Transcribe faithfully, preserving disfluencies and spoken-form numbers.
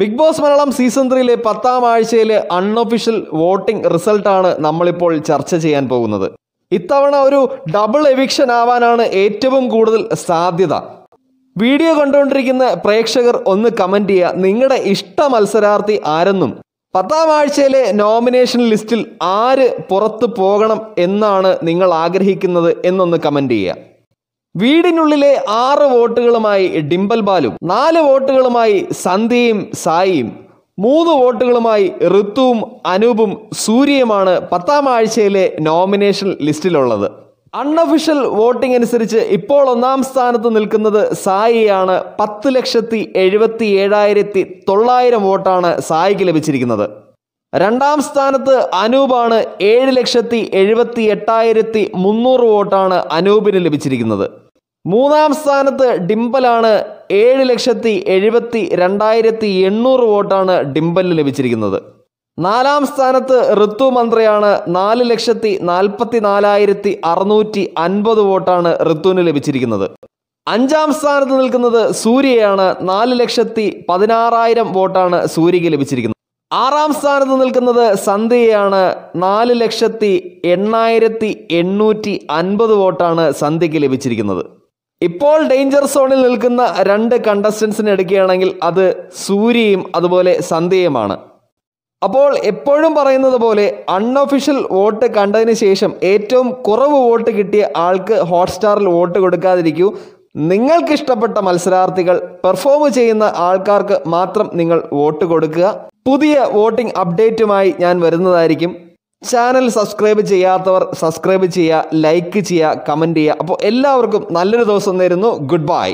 Bigg Boss Malayalam Season three-le പത്താം ആഴ്ചയിലെ unofficial voting റിസൾട്ടാണ് നമ്മളിപ്പോൾ ചർച്ച ചെയ്യാൻ പോകുന്നത്. ഇത്തവണ ഒരു ഡബിൾ എവിക്ഷൻ ആവാനാണ് ഏറ്റവും കൂടുതൽ സാധ്യത. വീഡിയോ കണ്ടുകൊണ്ടിരിക്കുന്ന പ്രേക്ഷകർ ഒന്ന് കമന്റ് ചെയ്യുക, നിങ്ങളുടെ ഇഷ്ട മത്സരാർത്ഥി ആരെന്നും പത്താം ആഴ്ചയിലെ നോമിനേഷൻ ലിസ്റ്റിൽ ആര് പുറത്തു പോകണം എന്നാണ് നിങ്ങൾ ആഗ്രഹിക്കുന്നത് എന്നൊന്ന് കമന്റ് ചെയ്യുക. വീടിനുള്ളിലെ ആറ് വോട്ടുകളുമായി ഡിംബൽ ബാലും, നാല് വോട്ടുകളുമായി സന്ധ്യയും സായിയും, മൂന്ന് വോട്ടുകളുമായി ഋത്തുവും അനൂപും സൂര്യയുമാണ് പത്താം ആഴ്ചയിലെ നോമിനേഷൻ ലിസ്റ്റിലുള്ളത്. അൺഒഫീഷ്യൽ വോട്ടിംഗ് അനുസരിച്ച് ഇപ്പോൾ ഒന്നാം സ്ഥാനത്ത് നിൽക്കുന്നത് സായിയാണ്. പത്ത് ലക്ഷത്തി എഴുപത്തി ഏഴായിരത്തി തൊള്ളായിരം വോട്ടാണ് സായിക്ക് ലഭിച്ചിരിക്കുന്നത്. രണ്ടാം സ്ഥാനത്ത് അനൂപാണ്. ഏഴ് ലക്ഷത്തി എഴുപത്തി എട്ടായിരത്തി മുന്നൂറ് വോട്ടാണ് അനൂപിന് ലഭിച്ചിരിക്കുന്നത്. മൂന്നാം സ്ഥാനത്ത് ഡിംബലാണ്. ഏഴ് ലക്ഷത്തി എഴുപത്തി രണ്ടായിരത്തി എണ്ണൂറ് വോട്ടാണ് ഡിംബലിന് ലഭിച്ചിരിക്കുന്നത്. നാലാം സ്ഥാനത്ത് ഋതു മന്ത്രയാണ്. നാല് ലക്ഷത്തി നാൽപ്പത്തി നാലായിരത്തി അറുന്നൂറ്റി അൻപത് വോട്ടാണ് ഋതുവിന് ലഭിച്ചിരിക്കുന്നത്. അഞ്ചാം സ്ഥാനത്ത് നിൽക്കുന്നത് സൂര്യയാണ്. നാല് ലക്ഷത്തി പതിനാറായിരം വോട്ടാണ് സൂര്യയ്ക്ക് ലഭിച്ചിരിക്കുന്നത്. ആറാം സ്ഥാനത്ത് നിൽക്കുന്നത് സന്ധ്യയാണ്. നാല് ലക്ഷത്തി എണ്ണായിരത്തി എണ്ണൂറ്റി അൻപത് വോട്ടാണ് സന്ധ്യയ്ക്ക് ലഭിച്ചിരിക്കുന്നത്. ഇപ്പോൾ ഡേഞ്ചർ സോണിൽ നിൽക്കുന്ന രണ്ട് കണ്ടസ്റ്റൻസിനെ എടുക്കുകയാണെങ്കിൽ അത് സൂര്യയും അതുപോലെ സന്ധ്യയുമാണ്. അപ്പോൾ എപ്പോഴും പറയുന്നത് പോലെ അൺഒഫീഷ്യൽ വോട്ട് കണ്ടതിന് ശേഷം ഏറ്റവും കുറവ് വോട്ട് കിട്ടിയ ആൾക്ക് ഹോട്ട്സ്റ്റാറിൽ വോട്ട് കൊടുക്കാതിരിക്കൂ. നിങ്ങൾക്കിഷ്ടപ്പെട്ട മത്സരാർത്ഥികൾ പെർഫോം ചെയ്യുന്ന ആൾക്കാർക്ക് മാത്രം നിങ്ങൾ വോട്ട് കൊടുക്കുക. പുതിയ വോട്ടിംഗ് അപ്ഡേറ്റുമായി ഞാൻ വരുന്നതായിരിക്കും. ചാനൽ സബ്സ്ക്രൈബ് ചെയ്യാത്തവർ സബ്സ്ക്രൈബ് ചെയ്യുക, ലൈക്ക് ചെയ്യുക, കമൻറ്റ് ചെയ്യുക. അപ്പോൾ എല്ലാവർക്കും നല്ലൊരു ദിവസം നേരുന്നു. Good by.